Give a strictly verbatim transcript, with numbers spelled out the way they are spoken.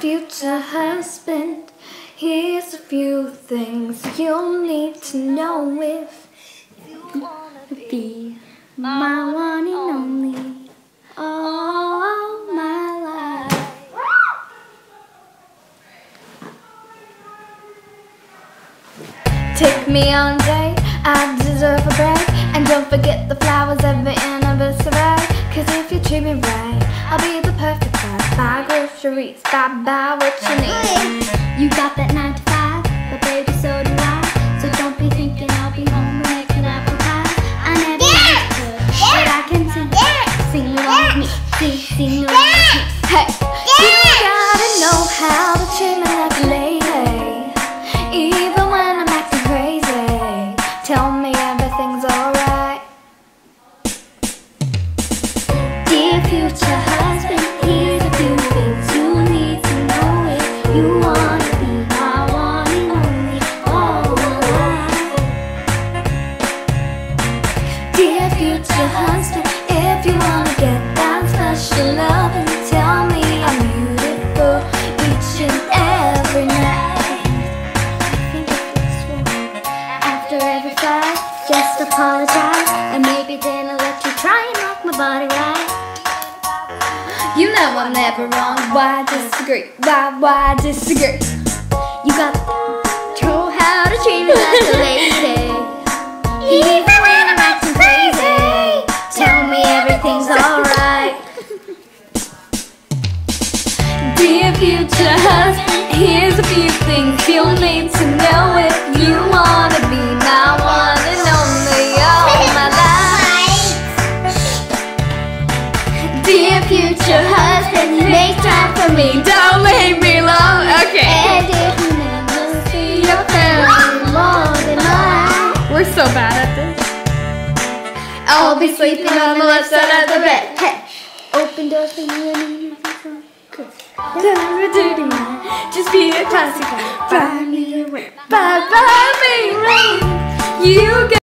future husband. Here's a few things you'll need to know if you wanna be my one and only all my life. Take me on a date, I deserve a break. And don't forget the flowers every anniversary. Cause if you treat me right, I'll be the perfect wife. Buy groceries, buy, buy what you need. You got that nine to five, but baby so do I. So don't be thinking I'll be home making apple pie. I never yeah. could, yeah. but I can sing yeah. Sing along with me, sing, sing along with me. Hey, yeah. You gotta know how to treat me like a lady, even when I'm acting crazy. Tell me everything's alright. Dear future husband, here's a few things you need to know if you wanna be my one and only all my life. Dear future husband, if you wanna get that special love, and tell me I'm beautiful each and every night. I think if it's wrong, after every fight, just apologize, and maybe then I'll let you try and rock my body right. You know I'm never wrong, why disagree? Why, why disagree? You got control how to treat me like a lady, even when I'm acting crazy. Tell me everything's alright. Dear future husband, here's a few things you'll need to know if you wanna be my one and only all my life. Dear future your husband, make time for me, don't leave me alone, okay? And if you never see your family more than mine, we're so bad at this. I'll be sleeping on the left side of the bed. Hey, open doors for you and me. Good. Never dirty mine. Just be a classy guy. Buy me a ring. Buy, buy me a ring. You.